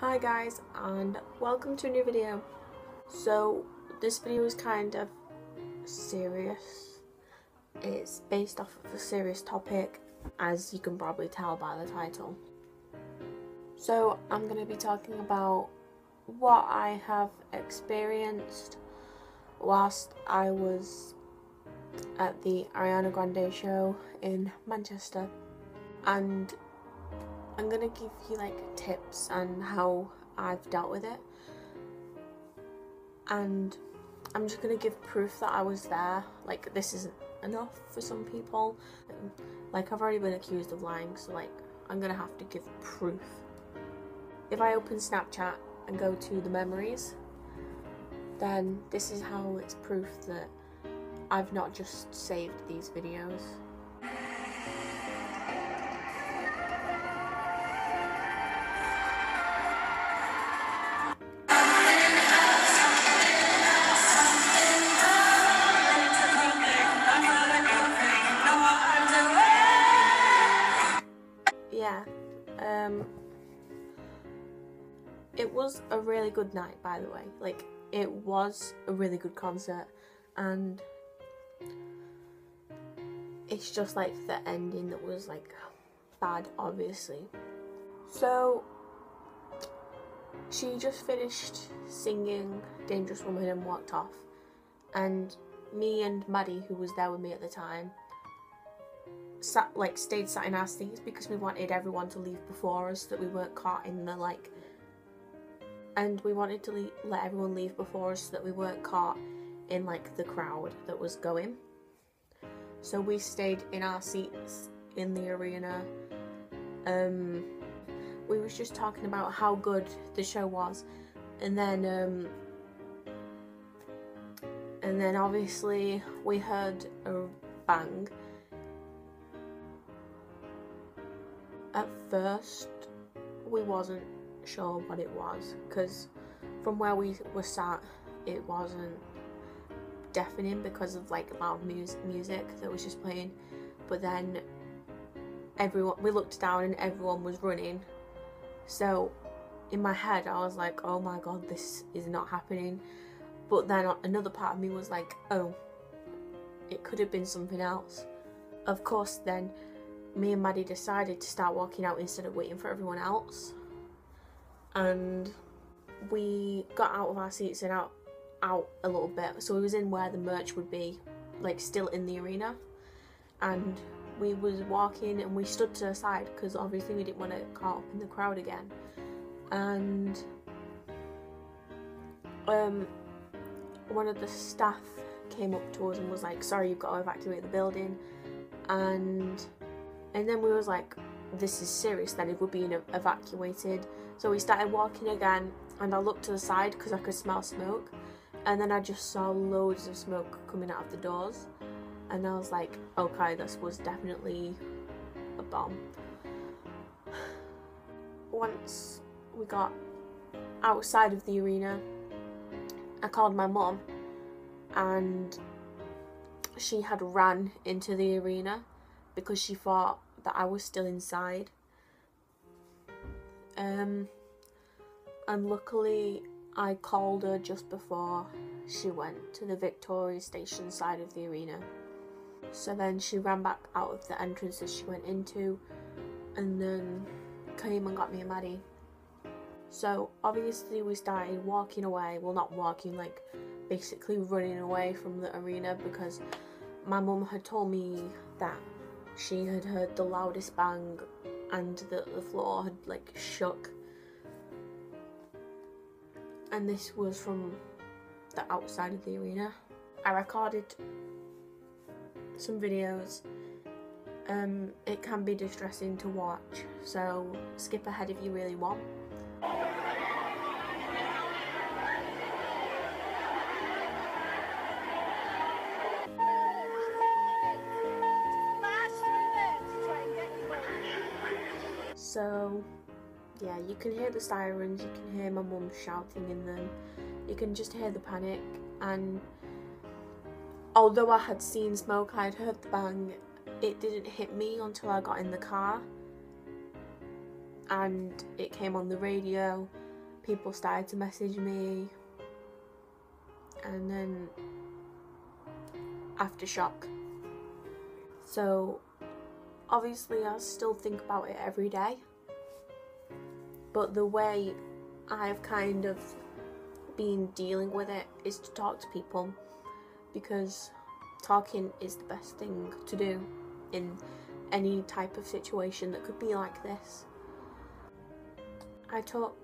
Hi guys, and welcome to a new video. So this video is kind of serious. It's based off of a serious topic, as you can probably tell by the title. So I'm going to be talking about what I have experienced whilst I was at the Ariana Grande show in Manchester, and I'm gonna give you like tips on how I've dealt with it, and I'm just gonna give proof that I was there. Like, this isn't enough for some people. Like, I've already been accused of lying, so like I'm gonna have to give proof. If I open Snapchat and go to the memories, then this is how it's proof that I've not just saved these videos. It was a really good night, by the way. Like, it was a really good concert, and it's just like the ending that was like bad, obviously. So she just finished singing Dangerous Woman and walked off, and me and Maddie, who was there with me at the time, stayed sat in our seats because we wanted everyone to leave before us, so that we weren't caught in the like the crowd that was going. So we stayed in our seats in the arena. We was just talking about how good the show was, and then obviously we heard a bang. At first, we wasn't sure what it was, because from where we were sat, it wasn't deafening because of like loud music that was just playing. But then we looked down and everyone was running. So in my head, I was like, "Oh my god, this is not happening." But then another part of me was like, "Oh, it could have been something else." Of course, then me and Maddie decided to start walking out instead of waiting for everyone else, and we got out of our seats and out a little bit. So we was in where the merch would be, like still in the arena, and we was walking and we stood to the side because obviously we didn't want to get caught up in the crowd again. And one of the staff came up to us and was like, "Sorry, you've got to evacuate the building," and then we was like, "This is serious then if we're being evacuated." So we started walking again, and I looked to the side because I could smell smoke, and then I just saw loads of smoke coming out of the doors, and I was like, "Okay, this was definitely a bomb." Once we got outside of the arena, I called my mum, and she had ran into the arena because she thought that I was still inside. And luckily I called her just before she went to the Victoria Station side of the arena. So then she ran back out of the entrance that she went into, and then came and got me and Maddie. So obviously we started walking away, well, not walking, like basically running away from the arena, because my mum had told me that she had heard the loudest bang and that the floor had like shook. And this was from the outside of the arena. I recorded some videos. It can be distressing to watch, so skip ahead if you really want. So yeah, you can hear the sirens, you can hear my mum shouting in them, you can just hear the panic. And although I had seen smoke, I had heard the bang, it didn't hit me until I got in the car, and it came on the radio, people started to message me, and then aftershock. So obviously I still think about it every day, but the way I've kind of been dealing with it is to talk to people, because talking is the best thing to do in any type of situation that could be like this. I took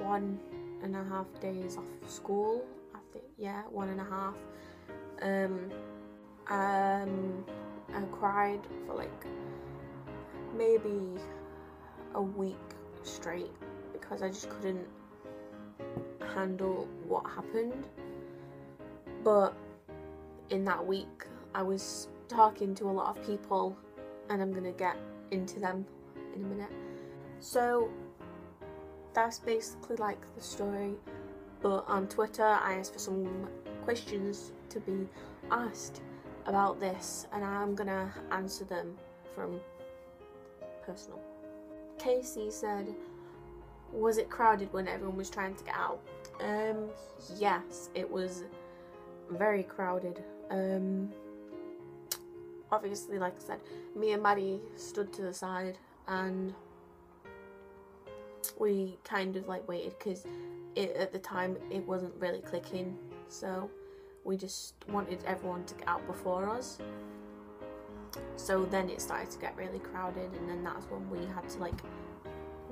1.5 days off school, I think, yeah, 1.5. I cried for like maybe a week straight because I just couldn't handle what happened. But in that week I was talking to a lot of people, and I'm gonna get into them in a minute. So that's basically like the story, but on Twitter I asked for some questions to be asked about this, and I'm gonna answer them from personal. Casey said, was it crowded when everyone was trying to get out? Yes, it was very crowded. Obviously, like I said, me and Maddie stood to the side and we kind of like waited, because at the time it wasn't really clicking, so we just wanted everyone to get out before us. So then it started to get really crowded, and then that's when we had to like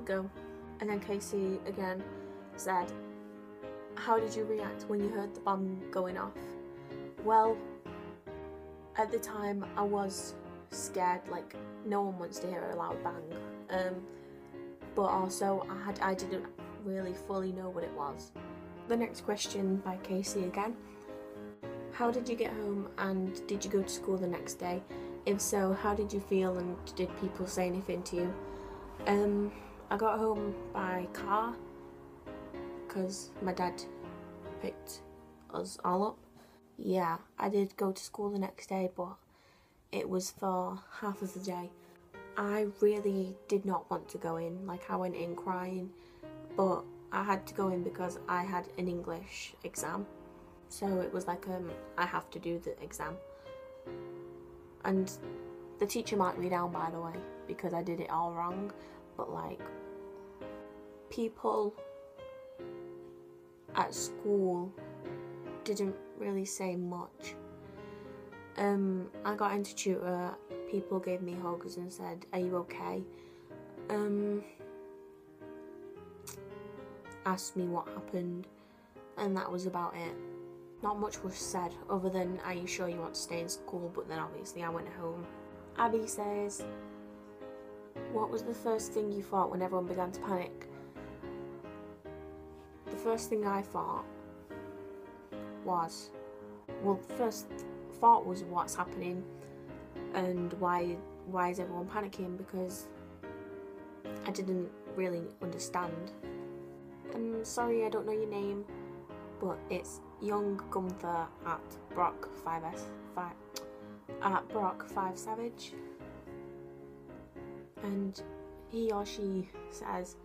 go. And then Casey again said, how did you react when you heard the bomb going off? Well, at the time I was scared, like no one wants to hear a loud bang, but also I didn't really fully know what it was. The next question by Casey again, how did you get home and did you go to school the next day? If so, how did you feel and did people say anything to you? I got home by car because my dad picked us all up. Yeah, I did go to school the next day, but it was for half of the day. I really did not want to go in, like I went in crying, but I had to go in because I had an English exam. So it was like, I have to do the exam. And the teacher marked me down, by the way, because I did it all wrong. But like, people at school didn't really say much. I got into tutor, people gave me hugs and said, are you okay? Asked me what happened, and that was about it. Not much was said other than, are you sure you want to stay in school? But then obviously I went home. Abby says, what was the first thing you thought when everyone began to panic? The first thing I thought was, well, the first thought was, what's happening and why is everyone panicking? Because I didn't really understand. I'm sorry I don't know your name, but it's Young Gunther at Brock 5S, at Brock 5 Savage. And he or she says,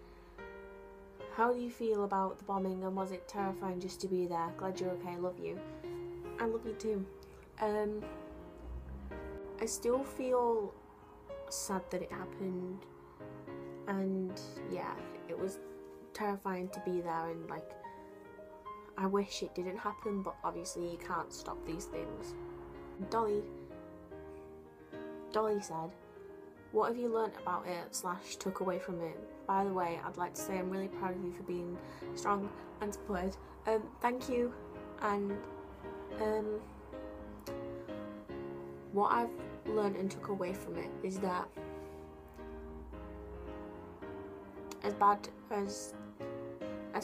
how do you feel about the bombing, and was it terrifying just to be there? Glad you're okay, love you. I love you too. I still feel sad that it happened, and yeah, it was terrifying to be there, and like, I wish it didn't happen, but obviously you can't stop these things. Dolly said, what have you learnt about it / took away from it? By the way, I'd like to say I'm really proud of you for being strong and supported. Thank you. And what I've learnt and took away from it is that as bad as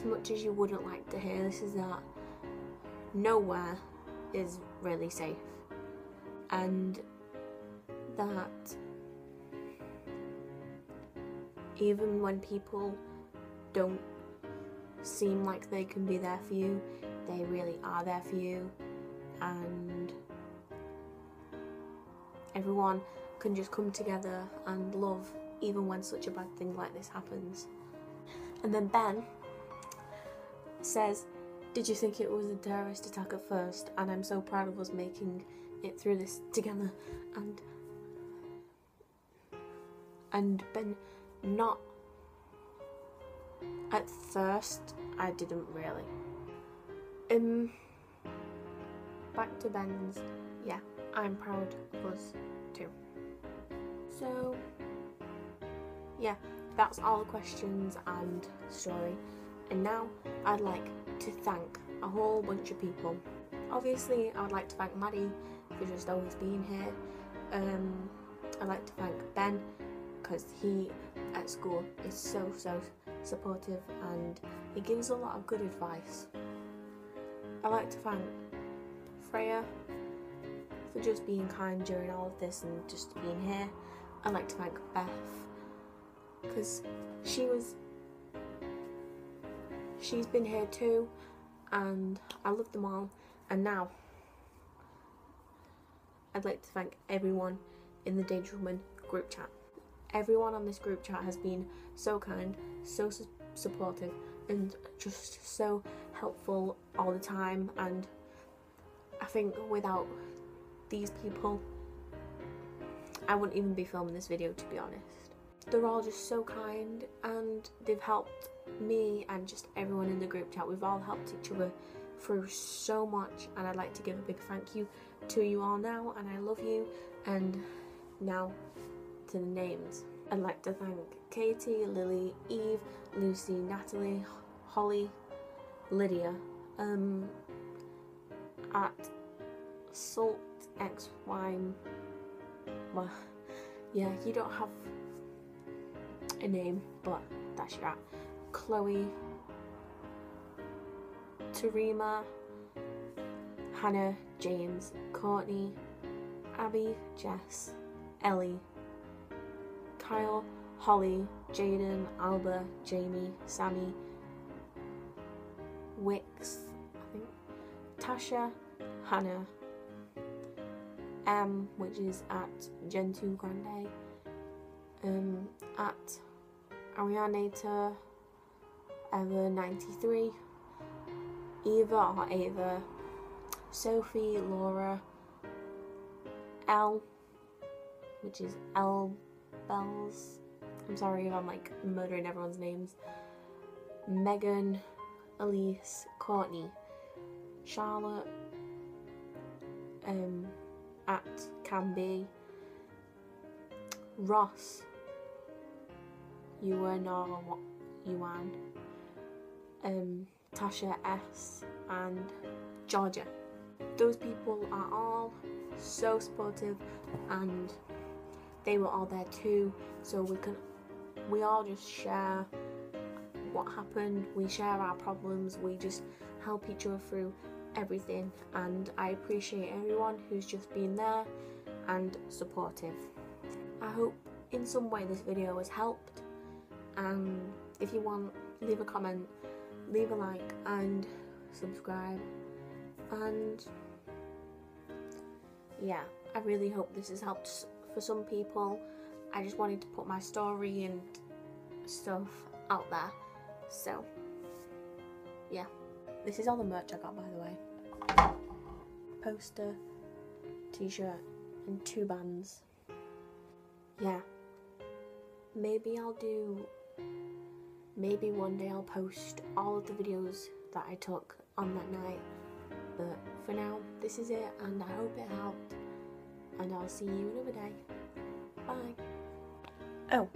much as you wouldn't like to hear this, is that nowhere is really safe, and that even when people don't seem like they can be there for you, they really are there for you, and everyone can just come together and love even when such a bad thing like this happens. And then Ben says, "Did you think it was a terrorist attack at first? And I'm so proud of us making it through this together." And Ben, not at first, I didn't really. Back to Ben's, yeah, I'm proud of us too. So yeah, that's all the questions and story. And now I'd like to thank a whole bunch of people. Obviously, I would like to thank Maddie for just always being here. I'd like to thank Ben, because he at school is so supportive and he gives a lot of good advice. I'd like to thank Freya for just being kind during all of this and just being here. I'd like to thank Beth, because she's been here too, and I love them all. And now I'd like to thank everyone in the Dangerous Woman group chat. Everyone on this group chat has been so kind, so supportive, and just so helpful all the time. And I think without these people, I wouldn't even be filming this video, to be honest. They're all just so kind, and they've helped me and just everyone in the group chat. We've all helped each other through so much, and I'd like to give a big thank you to you all now, and I love you. And now to the names. I'd like to thank Katie, Lily, Eve, Lucy, Natalie, Holly, Lydia, at Salt X Wine. Well, yeah, you don't have a name, but that's your at. Chloe, Tarima, Hannah, James, Courtney, Abby, Jess, Ellie, Kyle, Holly, Jaden, Alba, Jamie, Sammy, Wix, I think, Tasha, Hannah, M, which is at Gentoo Grande, at Arianator, Ever93, Eva or Ava, Sophie, Laura, L, which is L Bells. I'm sorry if I'm like murdering everyone's names. Megan, Elise, Courtney, Charlotte, at Canby, Ross, Ewan or Yuan, Tasha S, and Georgia. Those people are all so supportive, and they were all there too, so we all just share what happened, we share our problems, we just help each other through everything. And I appreciate everyone who's just been there and supportive. I hope in some way this video has helped, and if you want, leave a comment, leave a like, and subscribe. And yeah, I really hope this has helped for some people. I just wanted to put my story and stuff out there. So yeah, this is all the merch I got, by the way. Poster, t-shirt, and two bands. Yeah, maybe one day I'll post all of the videos that I took on that night, but for now this is it, and I hope it helped, and I'll see you another day. Bye. Oh,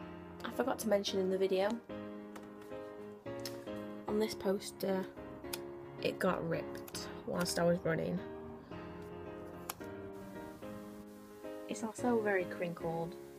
I forgot to mention in the video, on this poster it got ripped whilst I was running. It's also very crinkled.